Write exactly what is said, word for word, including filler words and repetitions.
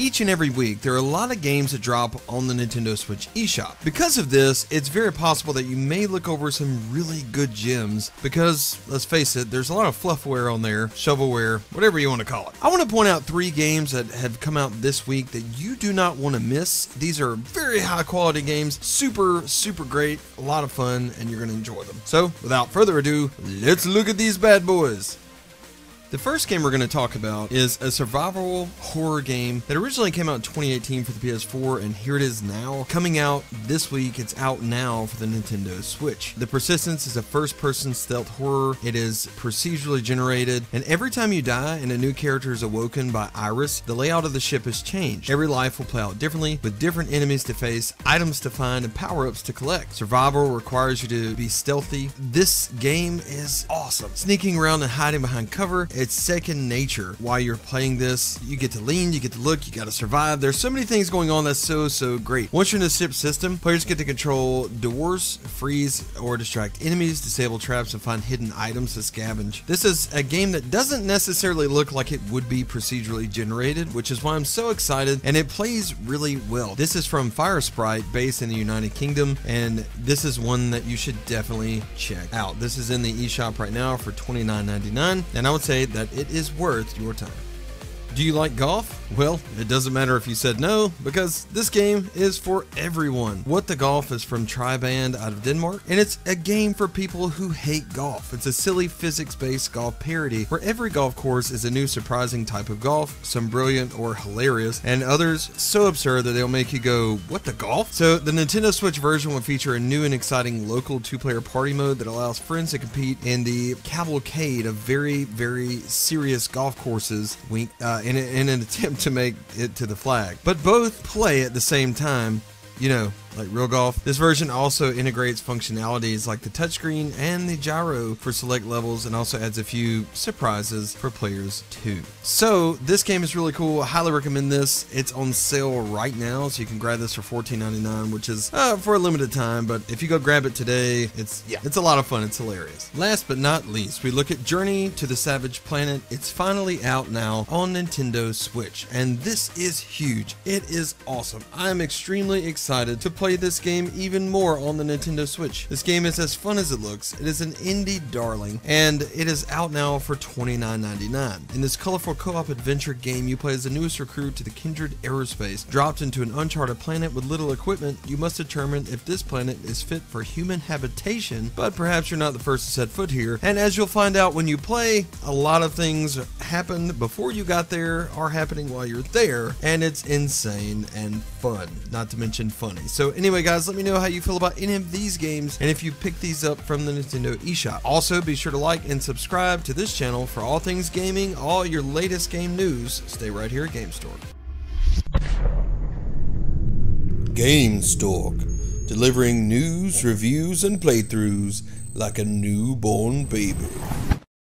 Each and every week, there are a lot of games that drop on the Nintendo Switch eShop. Because of this, it's very possible that you may look over some really good gems because, let's face it, there's a lot of fluffware on there, shovelware, whatever you want to call it. I want to point out three games that have come out this week that you do not want to miss. These are very high quality games, super, super great, a lot of fun, and you're going to enjoy them. So, without further ado, let's look at these bad boys. The first game we're going to talk about is a survival horror game that originally came out in twenty eighteen for the P S four, and here it is now. Coming out this week, it's out now for the Nintendo Switch. The Persistence is a first-person stealth horror. It is procedurally generated, and every time you die and a new character is awoken by Iris, the layout of the ship is changed. Every life will play out differently, with different enemies to face, items to find, and power-ups to collect. Survival requires you to be stealthy. This game is awesome. Sneaking around and hiding behind cover, it's second nature while you're playing this. You get to lean, you get to look, you got to survive. There's so many things going on that's so, so great. Once you're in the ship system, players get to control doors, freeze or distract enemies, disable traps, and find hidden items to scavenge. This is a game that doesn't necessarily look like it would be procedurally generated, which is why I'm so excited, and it plays really well. This is from Fire Sprite, based in the United Kingdom, and this is one that you should definitely check out. This is in the eShop right now for twenty-nine ninety-nine, and I would say that it is worth your time. Do you like golf? Well, it doesn't matter if you said no, because this game is for everyone. What the Golf is from Triband out of Denmark, and it's a game for people who hate golf. It's a silly physics-based golf parody where every golf course is a new surprising type of golf, some brilliant or hilarious, and others so absurd that they'll make you go, "What the Golf?" So the Nintendo Switch version will feature a new and exciting local two-player party mode that allows friends to compete in the cavalcade of very, very serious golf courses, wink, uh, In, in an attempt to make it to the flag, but both play at the same time, you know, like real golf. This version also integrates functionalities like the touchscreen and the gyro for select levels, and also adds a few surprises for players too. So this game is really cool. I highly recommend this. It's on sale right now, so you can grab this for fourteen ninety-nine, which is uh, for a limited time, but if you go grab it today, it's yeah, it's a lot of fun. It's hilarious. Last but not least, we look at Journey to the Savage Planet. It's finally out now on Nintendo Switch, and this is huge. It is awesome. I am extremely excited to play this game even more on the Nintendo Switch. This game is as fun as it looks. It is an indie darling, and it is out now for twenty-nine ninety-nine. In this colorful co-op adventure game, you play as the newest recruit to the Kindred Aerospace. Dropped into an uncharted planet with little equipment, you must determine if this planet is fit for human habitation, but perhaps you're not the first to set foot here, and as you'll find out when you play, a lot of things happened before you got there are happening while you're there, and it's insane and fun, not to mention funny. So anyway, guys, let me know how you feel about any of these games and if you pick these up from the Nintendo eShop. Also, be sure to like and subscribe to this channel for all things gaming, all your latest game news. Stay right here at GameStork. GameStork, delivering news, reviews, and playthroughs like a newborn baby.